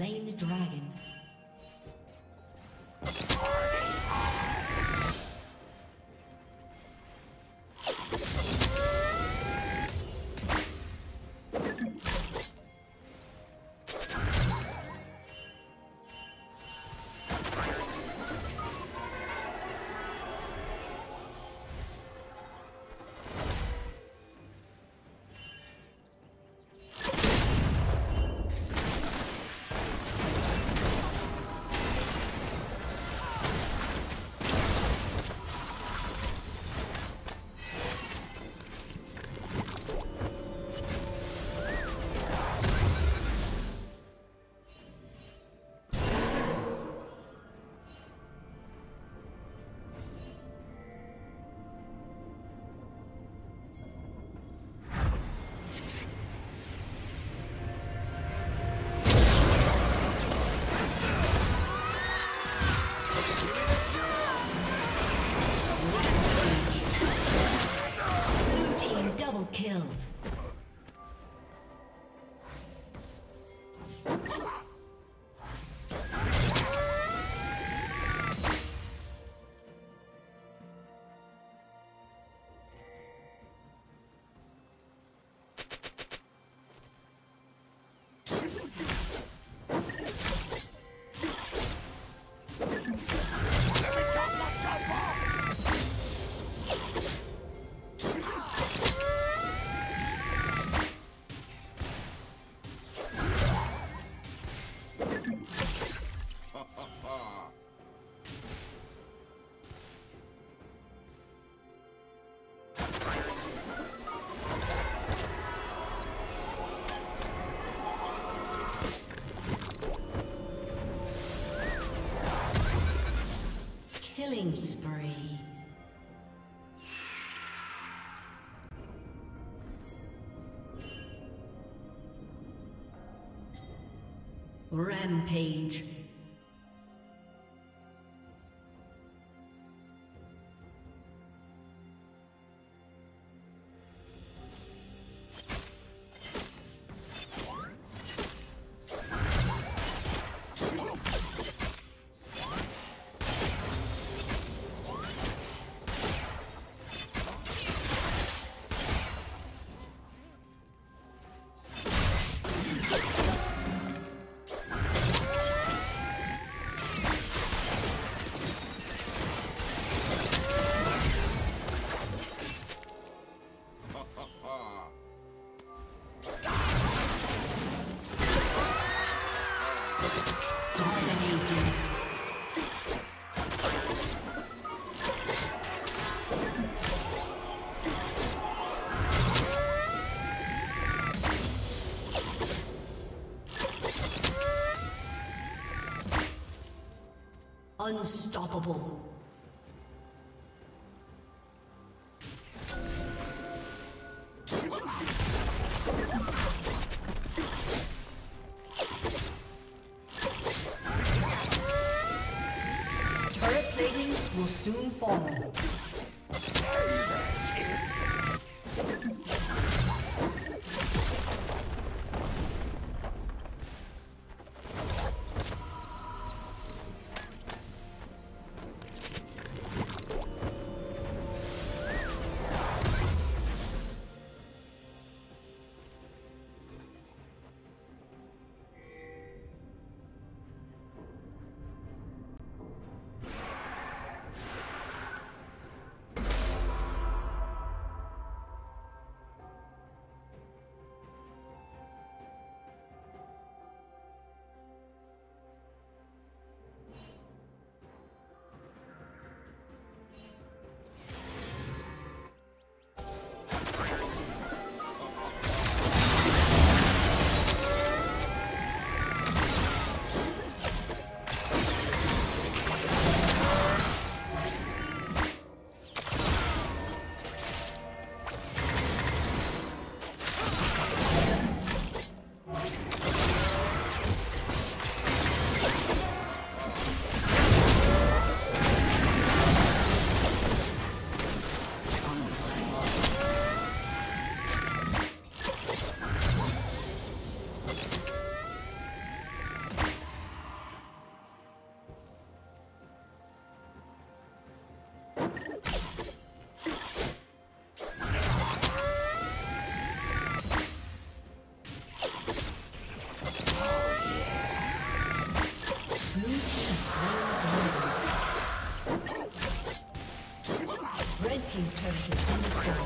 slain the dragon. Kill. Killing spree. Rampage. Unstoppable. Turret plating will soon fall. team's turret has been destroyed.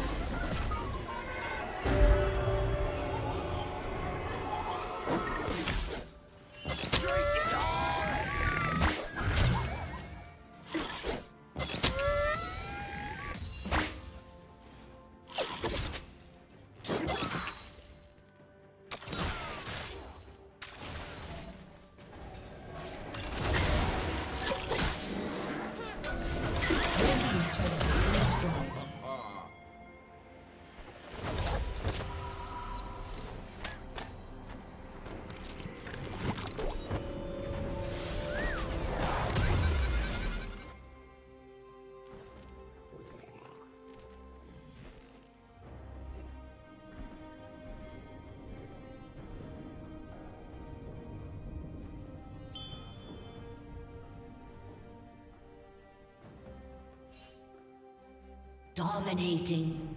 Dominating.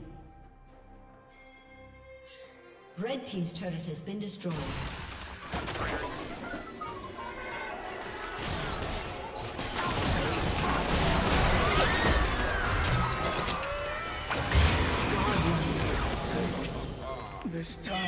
Red team's turret has been destroyed. This time.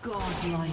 Godlike.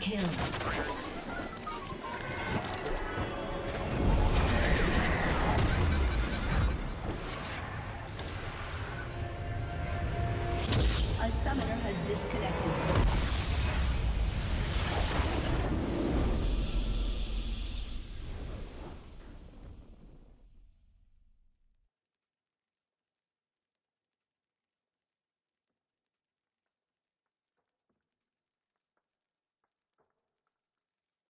Kill. A summoner has disconnected.